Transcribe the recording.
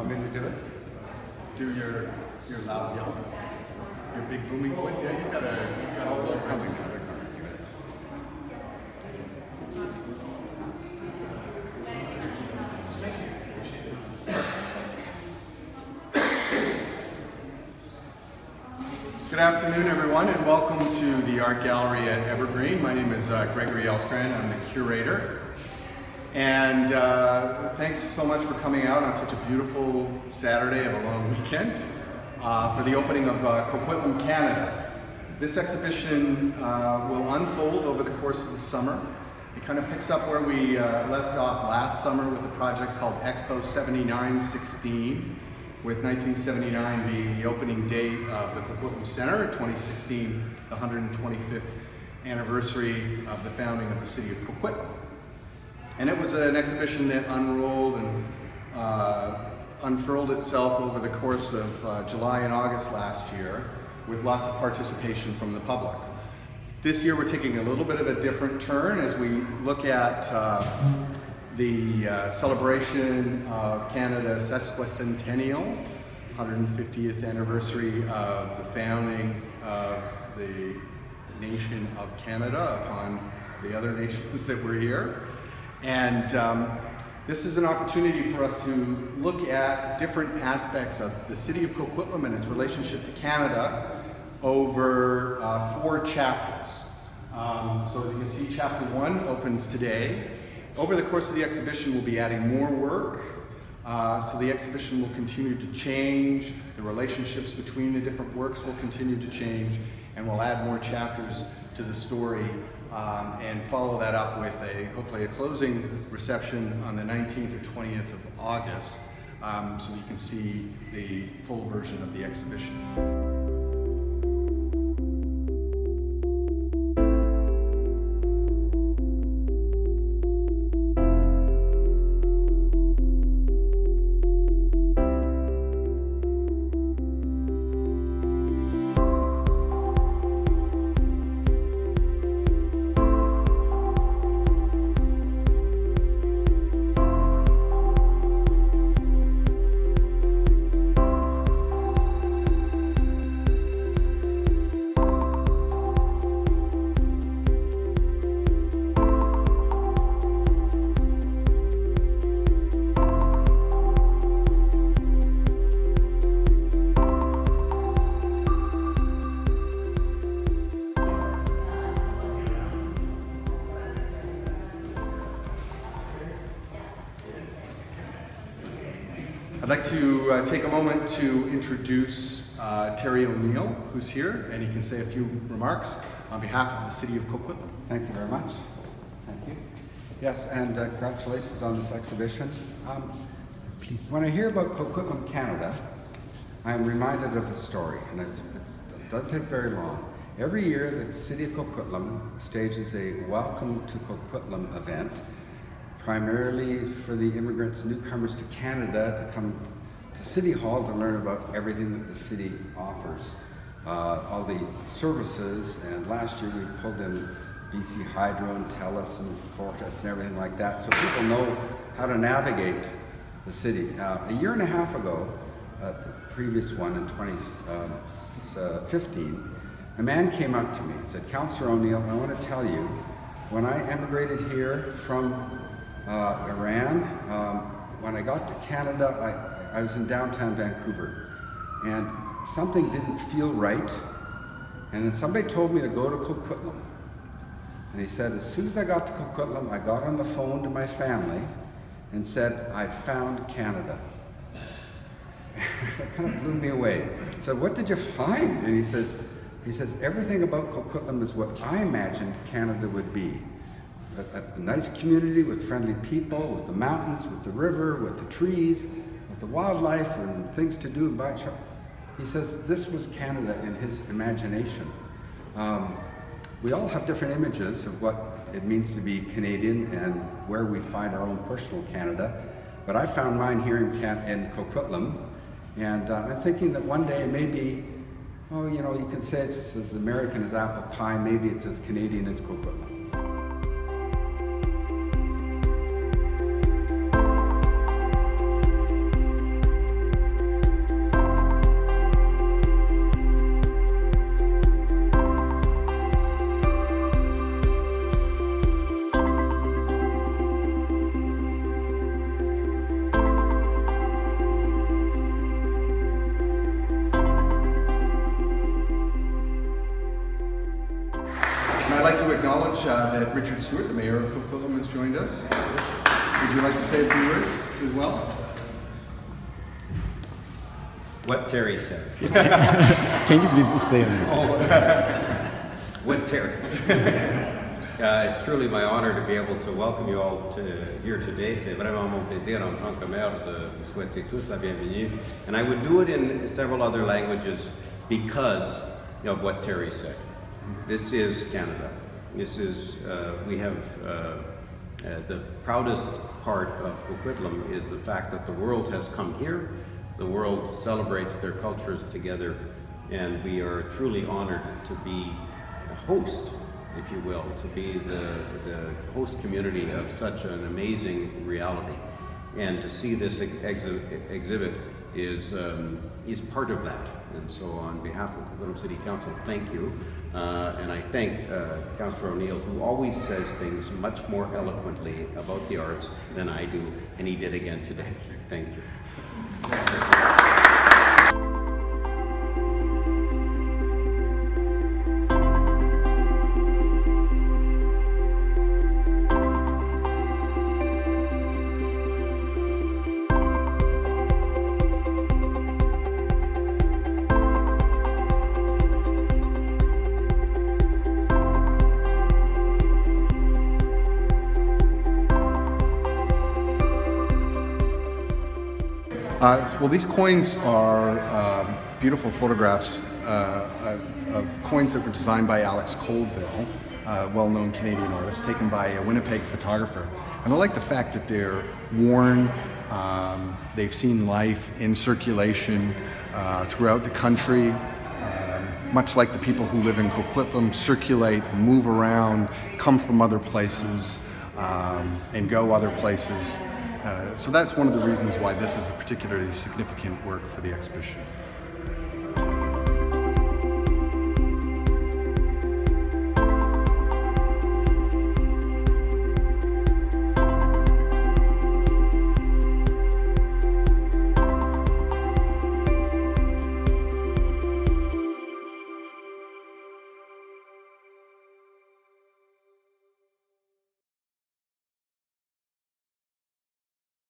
want me to do it? Do your loud yell. Your big booming voice? Yeah, you've got all the coming. Good afternoon, everyone, and welcome to the Art Gallery at Evergreen. My name is Gregory Elstrand. I'm the curator. And thanks so much for coming out on such a beautiful Saturday of a long weekend for the opening of Coquitlam, Canada. This exhibition will unfold over the course of the summer. It kind of picks up where we left off last summer with a project called Expo '79-16, with 1979 being the opening date of the Coquitlam Center, 2016, the 125th anniversary of the founding of the city of Coquitlam. And it was an exhibition that unrolled and unfurled itself over the course of July and August last year, with lots of participation from the public. This year we're taking a little bit of a different turn as we look at the celebration of Canada's sesquicentennial, 150th anniversary of the founding of the nation of Canada upon the other nations that were here. And this is an opportunity for us to look at different aspects of the city of Coquitlam and its relationship to Canada over four chapters. So as you can see, chapter one opens today. Over the course of the exhibition, we'll be adding more work. So the exhibition will continue to change, the relationships between the different works will continue to change, and we'll add more chapters to the story and follow that up with hopefully a closing reception on the 19th or 20th of August so you can see the full version of the exhibition. I'd like to take a moment to introduce Terry O'Neill, who's here, and he can say a few remarks on behalf of the city of Coquitlam. Thank you very much. Thank you. Yes, and congratulations on this exhibition. Please. When I hear about Coquitlam, Canada, I'm reminded of a story, and it doesn't take very long. Every year, the city of Coquitlam stages a Welcome to Coquitlam event, primarily for the immigrants, newcomers to Canada, to come to City Hall to learn about everything that the city offers, all the services. And last year we pulled in BC Hydro and Telus and Fortress and everything like that, so people know how to navigate the city. A year and a half ago, the previous one in 2015, a man came up to me and said, "Councillor O'Neill, I want to tell you, when I emigrated here from Iran. When I got to Canada, I was in downtown Vancouver, and something didn't feel right. And then somebody told me to go to Coquitlam. And he said, as soon as I got to Coquitlam, I got on the phone to my family and said, I found Canada." That kind of blew me away. So what did you find? And he says, everything about Coquitlam is what I imagined Canada would be. A nice community with friendly people, with the mountains, with the river, with the trees, with the wildlife and things to do. He says this was Canada in his imagination. We all have different images of what it means to be Canadian and where we find our own personal Canada, but I found mine here in Coquitlam, and I'm thinking that one day maybe, oh, you know, you can say it's as American as apple pie, maybe it's as Canadian as Coquitlam. I'd like to acknowledge that Richard Stewart, the mayor of Coquitlam, has joined us. Would you like to say a few words as well? What Terry said. Can you please say that? Oh, what Terry. It's truly my honor to be able to welcome you all here today. C'est vraiment mon plaisir en tant que maire de vous souhaiter tous la bienvenue. And I would do it in several other languages because of what Terry said. This is Canada. This is, we have, the proudest part of Coquitlam is the fact that the world has come here, the world celebrates their cultures together, and we are truly honored to be a host, if you will, to be the host community of such an amazing reality. And to see this exhibit is part of that. And so on behalf of Coquitlam City Council, thank you. And I thank Councillor O'Neill, who always says things much more eloquently about the arts than I do, and he did again today. Thank you. Well, these coins are beautiful photographs of coins that were designed by Alex Colville, a well-known Canadian artist, taken by a Winnipeg photographer. And I like the fact that they're worn, they've seen life in circulation throughout the country, much like the people who live in Coquitlam, circulate, move around, come from other places, and go other places. So that's one of the reasons why this is a particularly significant work for the exhibition.